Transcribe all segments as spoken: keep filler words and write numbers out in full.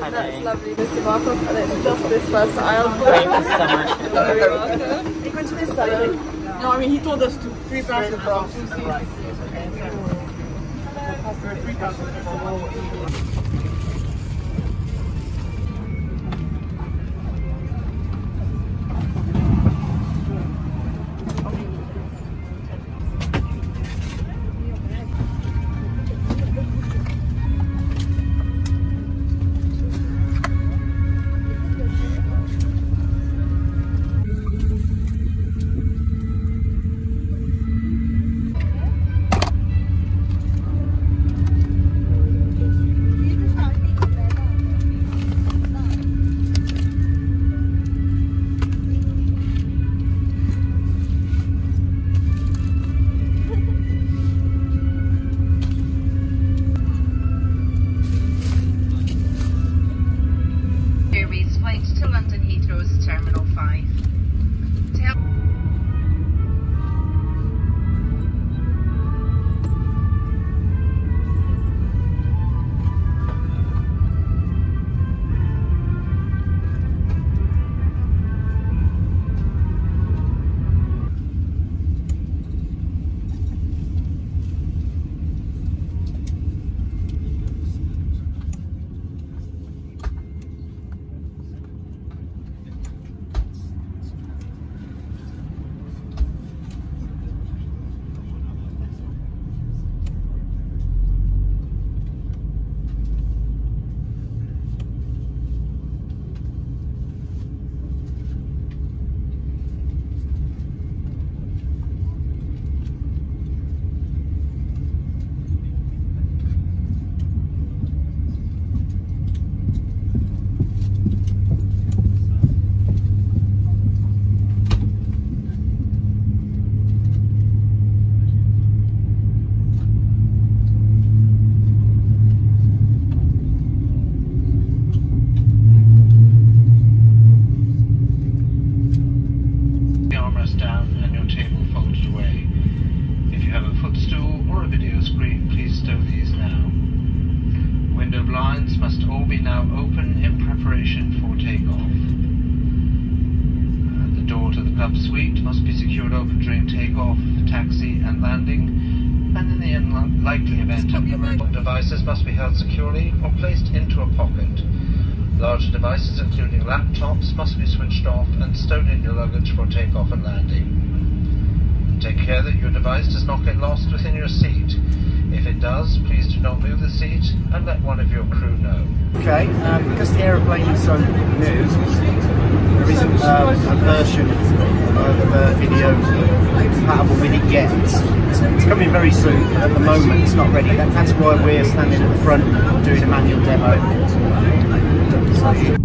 Hi, That's May. Lovely, Mister Marcos, and it's just this first aisle. Thank you so much. You're very welcome. Are you going to this side? No, I mean, he told us to. Three passes across. Two seats. Right. Okay. There are three passes across. Devices must be held securely or placed into a pocket. Large devices, including laptops, must be switched off and stowed in your luggage for takeoff and landing. Take care that your device does not get lost within your seat. If it does, please do not move the seat and let one of your crew know. Okay, um, because the aeroplane is so new, there isn't um, a version of uh, video compatible with it yet. It's coming very soon, but at the moment it's not ready. That, that's why we're standing at the front doing a manual demo. So,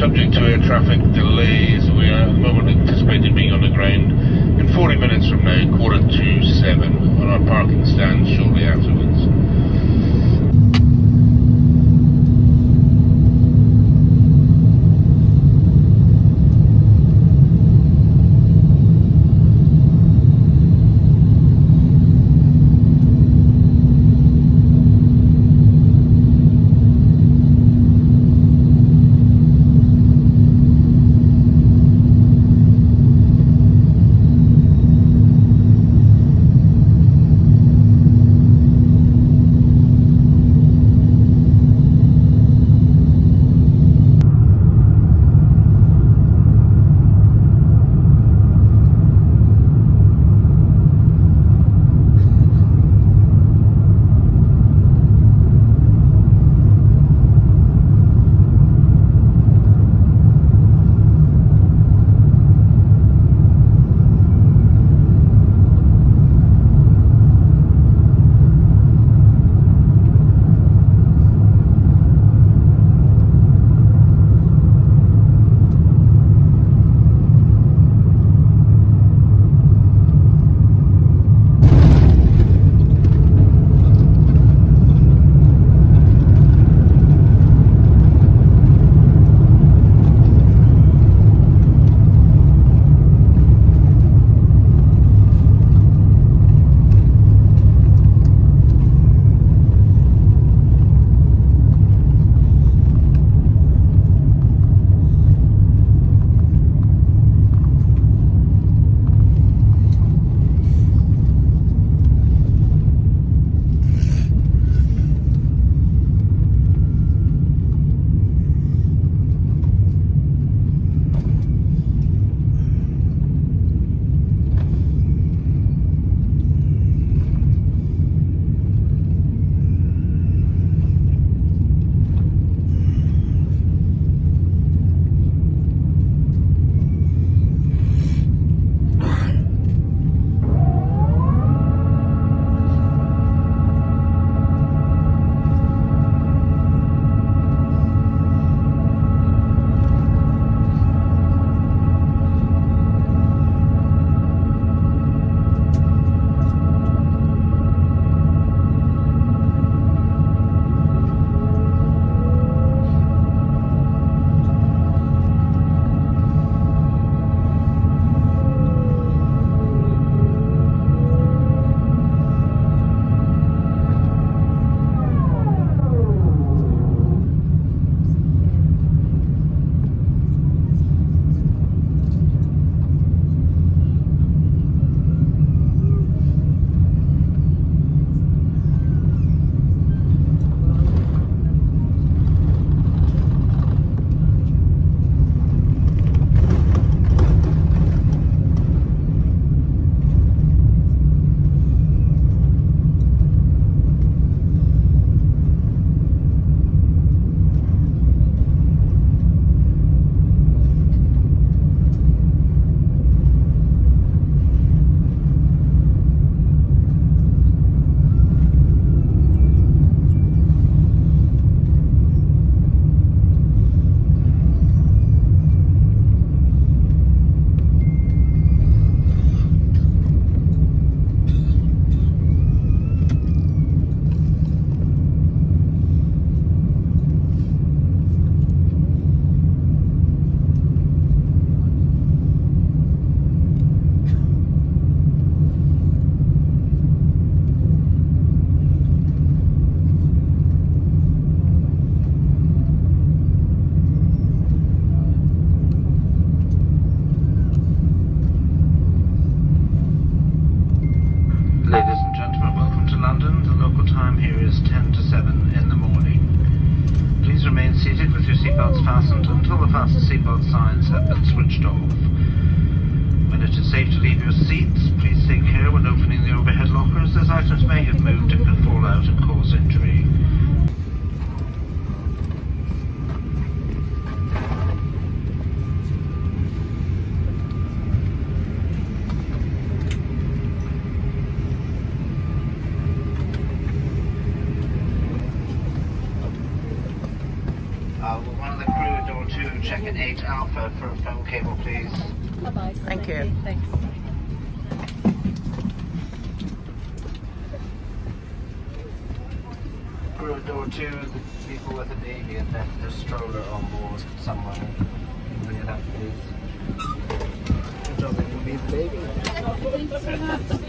subject to air traffic delays. We are at the moment anticipated being on the ground in forty minutes from now, quarter to seven, on our parking stand shortly afterwards. Dragon eight Alpha for a phone cable, please. Bye-bye. Thank, Thank you. you. Thanks. Crew door two, the people with a baby and left their stroller on board somewhere. Can you bring it up, please? Good job, you can be the baby. Thanks so much.